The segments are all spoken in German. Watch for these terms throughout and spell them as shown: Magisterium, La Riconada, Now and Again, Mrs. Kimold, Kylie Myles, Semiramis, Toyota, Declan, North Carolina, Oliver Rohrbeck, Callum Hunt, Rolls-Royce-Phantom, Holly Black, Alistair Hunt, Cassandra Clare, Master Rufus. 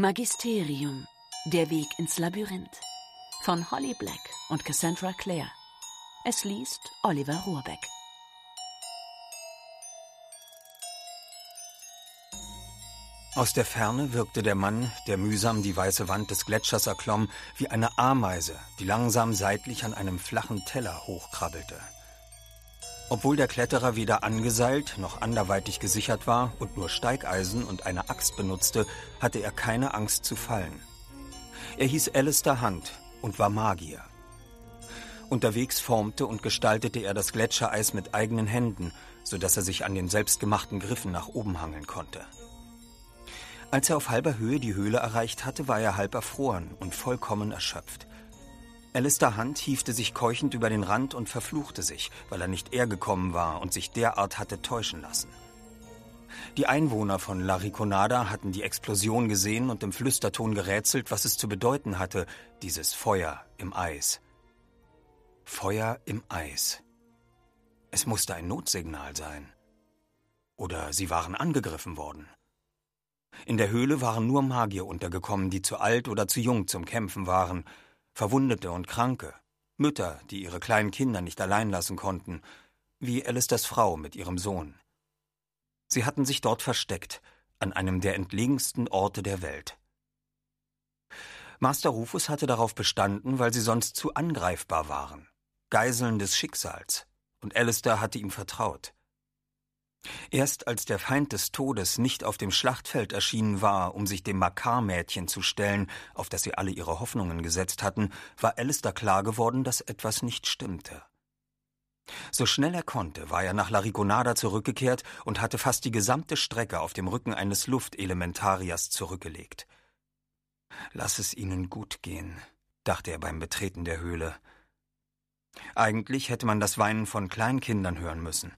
Magisterium – Der Weg ins Labyrinth von Holly Black und Cassandra Clare. Es liest Oliver Rohrbeck. Aus der Ferne wirkte der Mann, der mühsam die weiße Wand des Gletschers erklomm, wie eine Ameise, die langsam seitlich an einem flachen Teller hochkrabbelte. Obwohl der Kletterer weder angeseilt noch anderweitig gesichert war und nur Steigeisen und eine Axt benutzte, hatte er keine Angst zu fallen. Er hieß Alistair Hunt und war Magier. Unterwegs formte und gestaltete er das Gletschereis mit eigenen Händen, sodass er sich an den selbstgemachten Griffen nach oben hangeln konnte. Als er auf halber Höhe die Höhle erreicht hatte, war er halb erfroren und vollkommen erschöpft. Alistair Hunt hiefte sich keuchend über den Rand und verfluchte sich, weil er nicht hergekommen war und sich derart hatte täuschen lassen. Die Einwohner von La Riconada hatten die Explosion gesehen und im Flüsterton gerätselt, was es zu bedeuten hatte, dieses Feuer im Eis. Feuer im Eis. Es musste ein Notsignal sein. Oder sie waren angegriffen worden. In der Höhle waren nur Magier untergekommen, die zu alt oder zu jung zum Kämpfen waren, Verwundete und Kranke, Mütter, die ihre kleinen Kinder nicht allein lassen konnten, wie Alistairs Frau mit ihrem Sohn. Sie hatten sich dort versteckt, an einem der entlegensten Orte der Welt. Master Rufus hatte darauf bestanden, weil sie sonst zu angreifbar waren, Geiseln des Schicksals, und Alistair hatte ihm vertraut. Erst als der Feind des Todes nicht auf dem Schlachtfeld erschienen war, um sich dem Makar-Mädchen zu stellen, auf das sie alle ihre Hoffnungen gesetzt hatten, war Alistair klar geworden, dass etwas nicht stimmte. So schnell er konnte, war er nach La Riconada zurückgekehrt und hatte fast die gesamte Strecke auf dem Rücken eines Luftelementariers zurückgelegt. »Lass es ihnen gut gehen«, dachte er beim Betreten der Höhle. Eigentlich hätte man das Weinen von Kleinkindern hören müssen.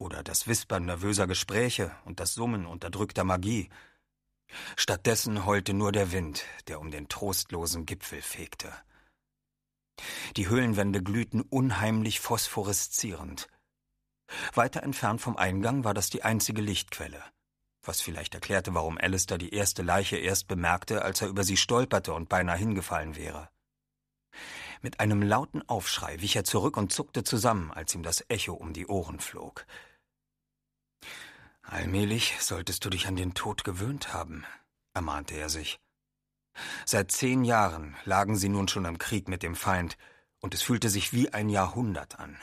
Oder das Wispern nervöser Gespräche und das Summen unterdrückter Magie. Stattdessen heulte nur der Wind, der um den trostlosen Gipfel fegte. Die Höhlenwände glühten unheimlich phosphoreszierend. Weiter entfernt vom Eingang war das die einzige Lichtquelle, was vielleicht erklärte, warum Alistair die erste Leiche erst bemerkte, als er über sie stolperte und beinahe hingefallen wäre. Mit einem lauten Aufschrei wich er zurück und zuckte zusammen, als ihm das Echo um die Ohren flog. »Allmählich solltest du dich an den Tod gewöhnt haben«, ermahnte er sich. Seit 10 Jahren lagen sie nun schon im Krieg mit dem Feind, und es fühlte sich wie ein Jahrhundert an.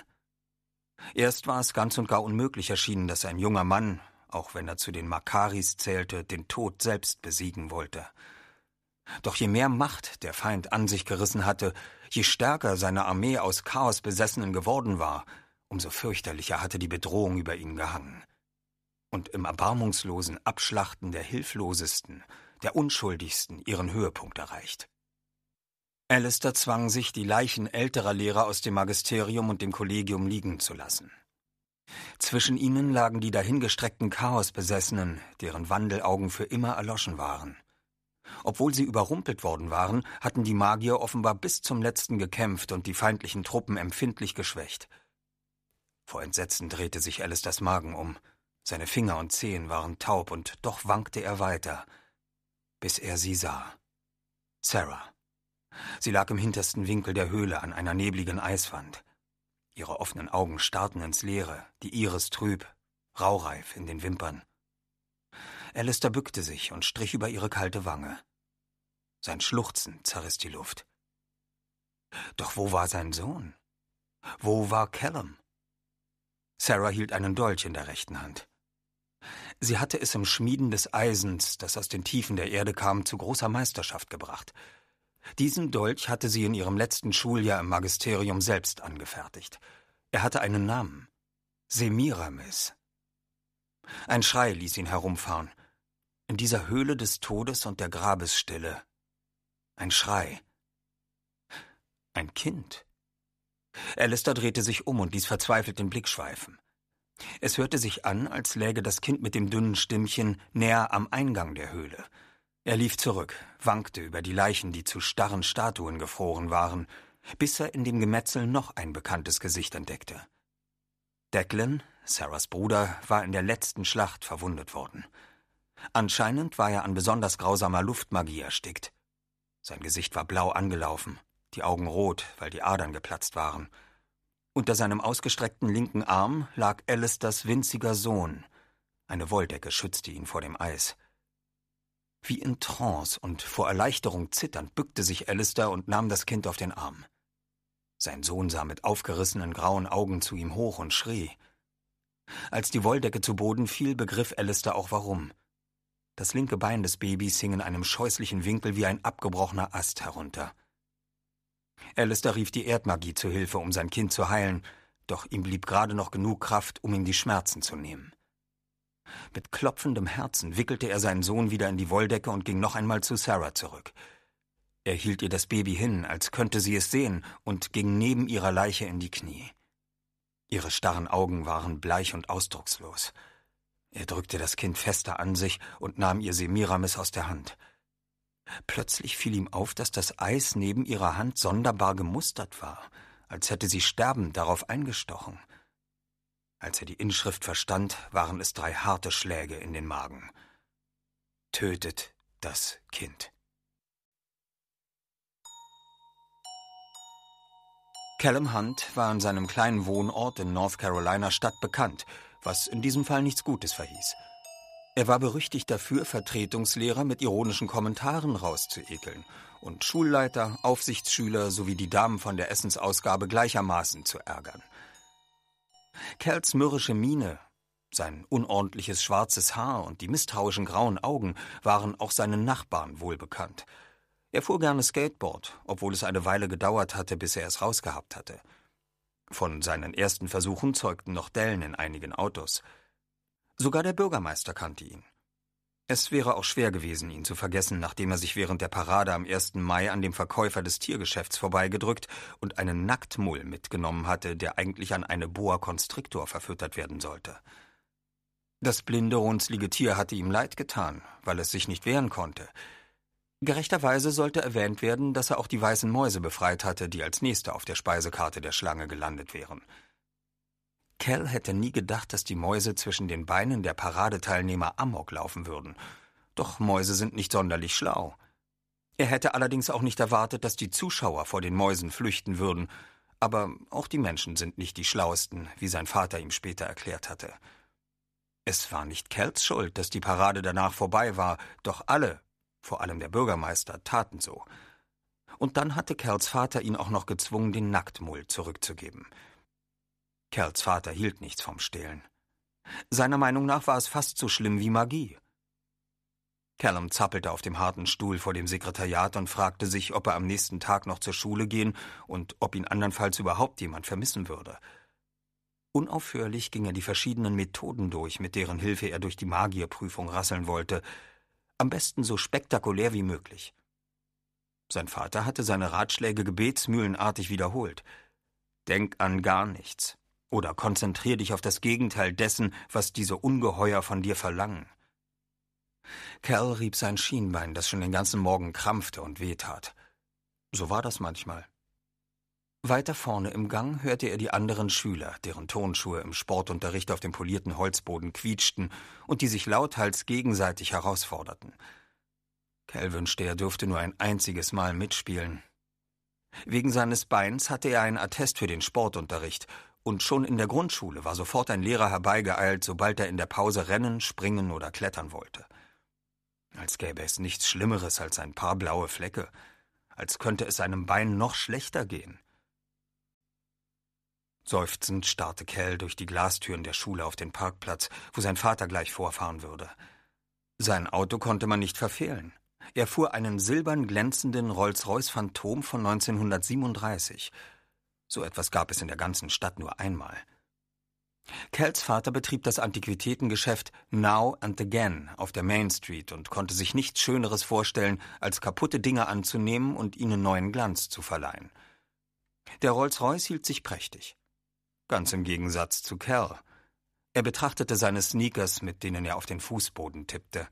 Erst war es ganz und gar unmöglich erschienen, dass ein junger Mann, auch wenn er zu den Makaris zählte, den Tod selbst besiegen wollte. Doch je mehr Macht der Feind an sich gerissen hatte, je stärker seine Armee aus Chaosbesessenen geworden war, umso fürchterlicher hatte die Bedrohung über ihn gehangen. Und im erbarmungslosen Abschlachten der Hilflosesten, der Unschuldigsten ihren Höhepunkt erreicht. Alistair zwang sich, die Leichen älterer Lehrer aus dem Magisterium und dem Kollegium liegen zu lassen. Zwischen ihnen lagen die dahingestreckten Chaosbesessenen, deren Wandelaugen für immer erloschen waren. Obwohl sie überrumpelt worden waren, hatten die Magier offenbar bis zum Letzten gekämpft und die feindlichen Truppen empfindlich geschwächt. Vor Entsetzen drehte sich Alistairs Magen um. Seine Finger und Zehen waren taub und doch wankte er weiter, bis er sie sah. Sarah. Sie lag im hintersten Winkel der Höhle an einer nebligen Eiswand. Ihre offenen Augen starrten ins Leere, die Iris trüb, raureif in den Wimpern. Alistair bückte sich und strich über ihre kalte Wange. Sein Schluchzen zerriss die Luft. Doch wo war sein Sohn? Wo war Callum? Sarah hielt einen Dolch in der rechten Hand. Sie hatte es im Schmieden des Eisens, das aus den Tiefen der Erde kam, zu großer Meisterschaft gebracht. Diesen Dolch hatte sie in ihrem letzten Schuljahr im Magisterium selbst angefertigt. Er hatte einen Namen: Semiramis. Ein Schrei ließ ihn herumfahren. In dieser Höhle des Todes und der Grabesstille. Ein Schrei. Ein Kind. Alistair drehte sich um und ließ verzweifelt den Blick schweifen. Es hörte sich an, als läge das Kind mit dem dünnen Stimmchen näher am Eingang der Höhle. Er lief zurück, wankte über die Leichen, die zu starren Statuen gefroren waren, bis er in dem Gemetzel noch ein bekanntes Gesicht entdeckte. Declan, Sarahs Bruder, war in der letzten Schlacht verwundet worden. Anscheinend war er an besonders grausamer Luftmagie erstickt. Sein Gesicht war blau angelaufen, die Augen rot, weil die Adern geplatzt waren. Unter seinem ausgestreckten linken Arm lag Alistairs winziger Sohn. Eine Wolldecke schützte ihn vor dem Eis. Wie in Trance und vor Erleichterung zitternd bückte sich Alistair und nahm das Kind auf den Arm. Sein Sohn sah mit aufgerissenen grauen Augen zu ihm hoch und schrie. Als die Wolldecke zu Boden fiel, begriff Alistair auch warum. Das linke Bein des Babys hing in einem scheußlichen Winkel wie ein abgebrochener Ast herunter. Alistair rief die Erdmagie zu Hilfe, um sein Kind zu heilen, doch ihm blieb gerade noch genug Kraft, um ihm die Schmerzen zu nehmen. Mit klopfendem Herzen wickelte er seinen Sohn wieder in die Wolldecke und ging noch einmal zu Sarah zurück. Er hielt ihr das Baby hin, als könnte sie es sehen, und ging neben ihrer Leiche in die Knie. Ihre starren Augen waren bleich und ausdruckslos. Er drückte das Kind fester an sich und nahm ihr Semiramis aus der Hand. Plötzlich fiel ihm auf, dass das Eis neben ihrer Hand sonderbar gemustert war, als hätte sie sterbend darauf eingestochen. Als er die Inschrift verstand, waren es 3 harte Schläge in den Magen. Tötet das Kind. Callum Hunt war an seinem kleinen Wohnort in North Carolina Stadt bekannt, was in diesem Fall nichts Gutes verhieß. Er war berüchtigt dafür, Vertretungslehrer mit ironischen Kommentaren rauszuekeln und Schulleiter, Aufsichtsschüler sowie die Damen von der Essensausgabe gleichermaßen zu ärgern. Cals mürrische Miene, sein unordentliches schwarzes Haar und die misstrauischen grauen Augen waren auch seinen Nachbarn wohlbekannt. Er fuhr gerne Skateboard, obwohl es eine Weile gedauert hatte, bis er es rausgehabt hatte. Von seinen ersten Versuchen zeugten noch Dellen in einigen Autos. Sogar der Bürgermeister kannte ihn. Es wäre auch schwer gewesen, ihn zu vergessen, nachdem er sich während der Parade am 1. Mai an dem Verkäufer des Tiergeschäfts vorbeigedrückt und einen Nacktmull mitgenommen hatte, der eigentlich an eine Boa Constrictor verfüttert werden sollte. Das blinde, runzlige Tier hatte ihm leid getan, weil es sich nicht wehren konnte. Gerechterweise sollte erwähnt werden, dass er auch die weißen Mäuse befreit hatte, die als Nächste auf der Speisekarte der Schlange gelandet wären. Cal hätte nie gedacht, dass die Mäuse zwischen den Beinen der Paradeteilnehmer amok laufen würden. Doch Mäuse sind nicht sonderlich schlau. Er hätte allerdings auch nicht erwartet, dass die Zuschauer vor den Mäusen flüchten würden. Aber auch die Menschen sind nicht die Schlauesten, wie sein Vater ihm später erklärt hatte. Es war nicht Cals Schuld, dass die Parade danach vorbei war, doch alle, vor allem der Bürgermeister, taten so. Und dann hatte Cals Vater ihn auch noch gezwungen, den Nacktmull zurückzugeben. Cals Vater hielt nichts vom Stehlen. Seiner Meinung nach war es fast so schlimm wie Magie. Callum zappelte auf dem harten Stuhl vor dem Sekretariat und fragte sich, ob er am nächsten Tag noch zur Schule gehen und ob ihn andernfalls überhaupt jemand vermissen würde. Unaufhörlich ging er die verschiedenen Methoden durch, mit deren Hilfe er durch die Magierprüfung rasseln wollte, am besten so spektakulär wie möglich. Sein Vater hatte seine Ratschläge gebetsmühlenartig wiederholt. Denk an gar nichts. Oder konzentrier dich auf das Gegenteil dessen, was diese Ungeheuer von dir verlangen. Cal rieb sein Schienbein, das schon den ganzen Morgen krampfte und wehtat. So war das manchmal. Weiter vorne im Gang hörte er die anderen Schüler, deren Turnschuhe im Sportunterricht auf dem polierten Holzboden quietschten und die sich lauthals gegenseitig herausforderten. Cal wünschte, er dürfte nur ein einziges Mal mitspielen. Wegen seines Beins hatte er einen Attest für den Sportunterricht, und schon in der Grundschule war sofort ein Lehrer herbeigeeilt, sobald er in der Pause rennen, springen oder klettern wollte. Als gäbe es nichts Schlimmeres als ein paar blaue Flecke, als könnte es seinem Bein noch schlechter gehen. Seufzend starrte Cal durch die Glastüren der Schule auf den Parkplatz, wo sein Vater gleich vorfahren würde. Sein Auto konnte man nicht verfehlen. Er fuhr einen silbern glänzenden Rolls-Royce-Phantom von 1937. So etwas gab es in der ganzen Stadt nur einmal. Cals Vater betrieb das Antiquitätengeschäft Now and Again auf der Main Street und konnte sich nichts Schöneres vorstellen, als kaputte Dinge anzunehmen und ihnen neuen Glanz zu verleihen. Der Rolls-Royce hielt sich prächtig. Ganz im Gegensatz zu Cal. Er betrachtete seine Sneakers, mit denen er auf den Fußboden tippte.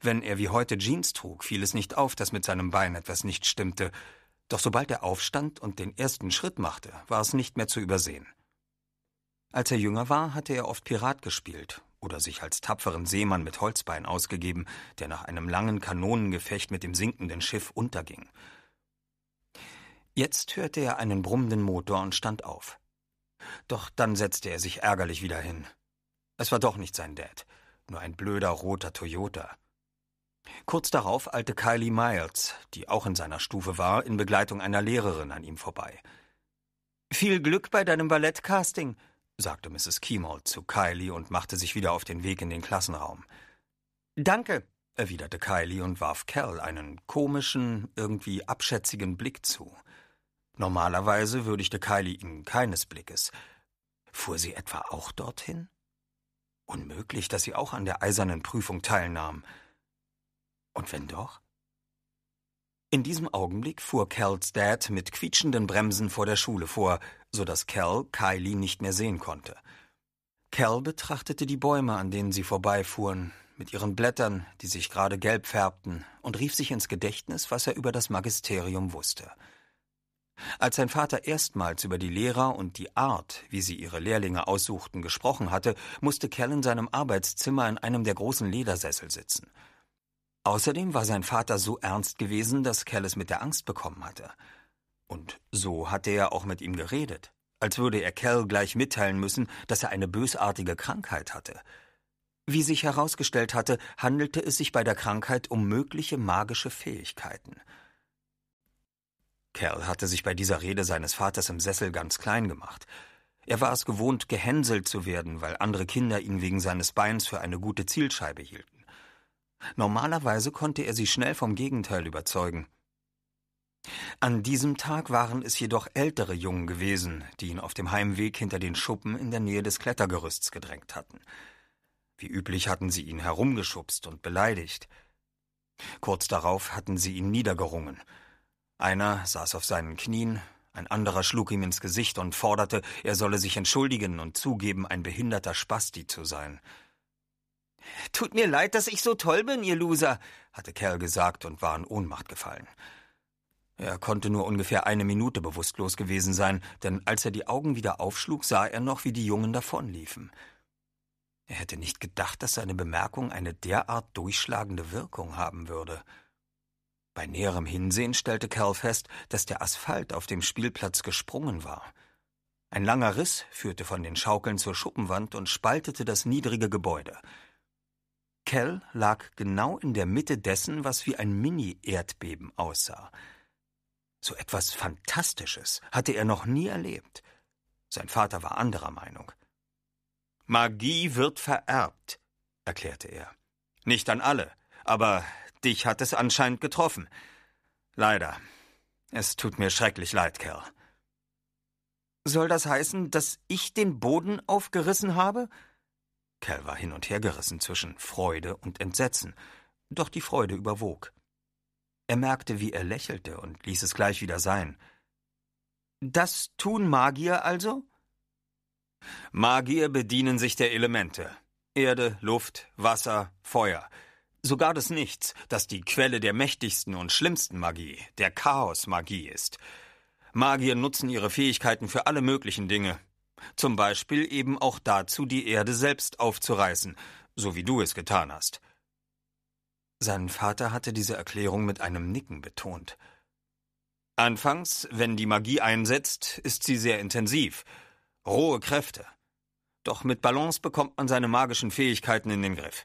Wenn er wie heute Jeans trug, fiel es nicht auf, dass mit seinem Bein etwas nicht stimmte. Doch sobald er aufstand und den ersten Schritt machte, war es nicht mehr zu übersehen. Als er jünger war, hatte er oft Pirat gespielt oder sich als tapferen Seemann mit Holzbein ausgegeben, der nach einem langen Kanonengefecht mit dem sinkenden Schiff unterging. Jetzt hörte er einen brummenden Motor und stand auf. Doch dann setzte er sich ärgerlich wieder hin. Es war doch nicht sein Dad, nur ein blöder roter Toyota. Kurz darauf eilte Kylie Myles, die auch in seiner Stufe war, in Begleitung einer Lehrerin an ihm vorbei. »Viel Glück bei deinem Ballettcasting«, sagte Mrs. Kimold zu Kylie und machte sich wieder auf den Weg in den Klassenraum. »Danke«, erwiderte Kylie und warf Cal einen komischen, irgendwie abschätzigen Blick zu. Normalerweise würdigte Kylie ihn keines Blickes. Fuhr sie etwa auch dorthin? Unmöglich, dass sie auch an der eisernen Prüfung teilnahm. Und wenn doch? In diesem Augenblick fuhr Cals Dad mit quietschenden Bremsen vor der Schule vor, sodass Cal Kylie nicht mehr sehen konnte. Cal betrachtete die Bäume, an denen sie vorbeifuhren, mit ihren Blättern, die sich gerade gelb färbten, und rief sich ins Gedächtnis, was er über das Magisterium wusste. Als sein Vater erstmals über die Lehrer und die Art, wie sie ihre Lehrlinge aussuchten, gesprochen hatte, musste Cal in seinem Arbeitszimmer in einem der großen Ledersessel sitzen. Außerdem war sein Vater so ernst gewesen, dass Cal es mit der Angst bekommen hatte. Und so hatte er auch mit ihm geredet, als würde er Cal gleich mitteilen müssen, dass er eine bösartige Krankheit hatte. Wie sich herausgestellt hatte, handelte es sich bei der Krankheit um mögliche magische Fähigkeiten. Cal hatte sich bei dieser Rede seines Vaters im Sessel ganz klein gemacht. Er war es gewohnt, gehänselt zu werden, weil andere Kinder ihn wegen seines Beins für eine gute Zielscheibe hielten. Normalerweise konnte er sie schnell vom Gegenteil überzeugen. An diesem Tag waren es jedoch ältere Jungen gewesen, die ihn auf dem Heimweg hinter den Schuppen in der Nähe des Klettergerüsts gedrängt hatten. Wie üblich hatten sie ihn herumgeschubst und beleidigt. Kurz darauf hatten sie ihn niedergerungen. Einer saß auf seinen Knien, ein anderer schlug ihm ins Gesicht und forderte, er solle sich entschuldigen und zugeben, ein behinderter Spasti zu sein. »Tut mir leid, dass ich so toll bin, ihr Loser«, hatte Cal gesagt und war in Ohnmacht gefallen. Er konnte nur ungefähr eine Minute bewusstlos gewesen sein, denn als er die Augen wieder aufschlug, sah er noch, wie die Jungen davonliefen. Er hätte nicht gedacht, dass seine Bemerkung eine derart durchschlagende Wirkung haben würde. Bei näherem Hinsehen stellte Cal fest, dass der Asphalt auf dem Spielplatz gesprungen war. Ein langer Riss führte von den Schaukeln zur Schuppenwand und spaltete das niedrige Gebäude. Cal lag genau in der Mitte dessen, was wie ein Mini-Erdbeben aussah. So etwas Fantastisches hatte er noch nie erlebt. Sein Vater war anderer Meinung. »Magie wird vererbt«, erklärte er. »Nicht an alle, aber dich hat es anscheinend getroffen. Leider. Es tut mir schrecklich leid, Cal.« »Soll das heißen, dass ich den Boden aufgerissen habe?« Cal war hin und her gerissen zwischen Freude und Entsetzen, doch die Freude überwog. Er merkte, wie er lächelte und ließ es gleich wieder sein. »Das tun Magier also?« »Magier bedienen sich der Elemente. Erde, Luft, Wasser, Feuer. Sogar des Nichts, das die Quelle der mächtigsten und schlimmsten Magie, der Chaosmagie ist. Magier nutzen ihre Fähigkeiten für alle möglichen Dinge. Zum Beispiel eben auch dazu, die Erde selbst aufzureißen, so wie du es getan hast.« Sein Vater hatte diese Erklärung mit einem Nicken betont. »Anfangs, wenn die Magie einsetzt, ist sie sehr intensiv. Rohe Kräfte. Doch mit Balance bekommt man seine magischen Fähigkeiten in den Griff.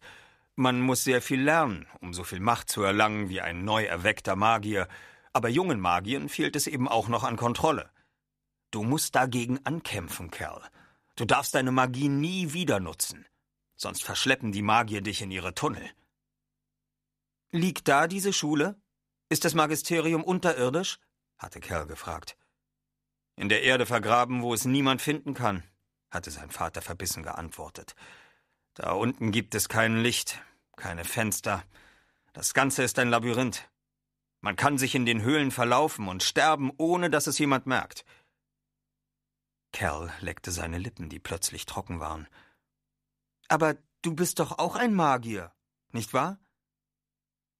Man muss sehr viel lernen, um so viel Macht zu erlangen wie ein neu erweckter Magier. Aber jungen Magiern fehlt es eben auch noch an Kontrolle. Du musst dagegen ankämpfen, Cal. Du darfst deine Magie nie wieder nutzen. Sonst verschleppen die Magier dich in ihre Tunnel.« »Liegt da diese Schule? Ist das Magisterium unterirdisch?« hatte Cal gefragt. »In der Erde vergraben, wo es niemand finden kann«, hatte sein Vater verbissen geantwortet. »Da unten gibt es kein Licht, keine Fenster. Das Ganze ist ein Labyrinth. Man kann sich in den Höhlen verlaufen und sterben, ohne dass es jemand merkt.« Cal leckte seine Lippen, die plötzlich trocken waren. »Aber du bist doch auch ein Magier, nicht wahr?«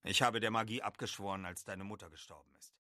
»Ich habe der Magie abgeschworen, als deine Mutter gestorben ist.«